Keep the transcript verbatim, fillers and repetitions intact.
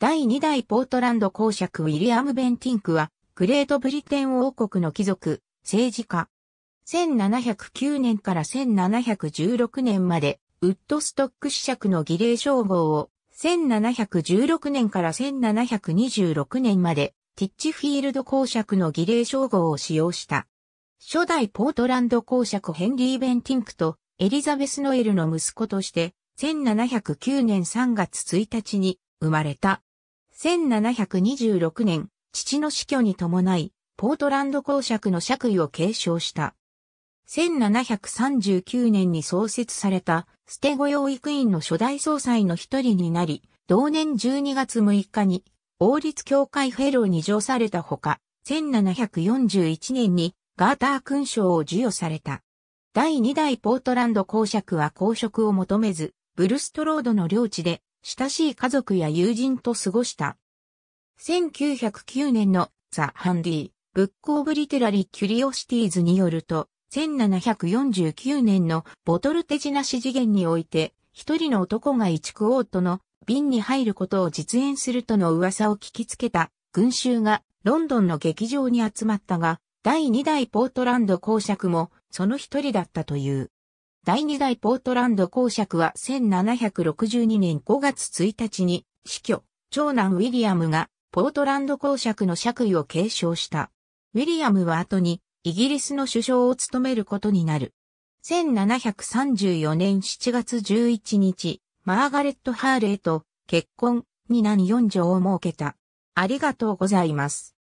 だいに代ポートランド公爵ウィリアム・ベンティンクは、グレートブリテン王国の貴族、政治家。せんななひゃくきゅうねんからせんななひゃくじゅうろくねんまで、ウッドストック子爵の儀礼称号を、せんななひゃくじゅうろくねんからせんななひゃくにじゅうろくねんまで、ティッチフィールド公爵の儀礼称号を使用した。初代ポートランド公爵ヘンリー・ベンティンクとエリザベス・ノエルの息子としてせんななひゃくきゅうねんさんがつついたちに生まれた。せんななひゃくにじゅうろくねん、父の死去に伴い、ポートランド公爵の爵位を継承した。せんななひゃくさんじゅうきゅうねんに創設されたステゴ養育院の初代総裁の一人になり、同年じゅうにがつむいかに王立教会フェローに叙されたほか、せんななひゃくよんじゅういちねんにガーター勲章を授与された。だいに代ポートランド公爵は公職を求めず、ブルストロードの領地で親しい家族や友人と過ごした。せんきゅうひゃくきゅうねんのザ・ハンディ・ブック・オブ・リテラリー・キュリオシティーズによると、せんななひゃくよんじゅうきゅうねんのボトルテジナ四次元において、一人の男が一クオートの瓶に入ることを実演するとの噂を聞きつけた群衆がロンドンの劇場に集まったが、だいに代ポートランド公爵もその一人だったという。だいに代ポートランド公爵はせんななひゃくろくじゅうにねんごがつついたちに死去、長男ウィリアムがポートランド公爵の爵位を継承した。ウィリアムは後にイギリスの首相を務めることになる。せんななひゃくさんじゅうよねんしちがつじゅういちにち、マーガレット・ハーレイと結婚に男よんじょを設けた。ありがとうございます。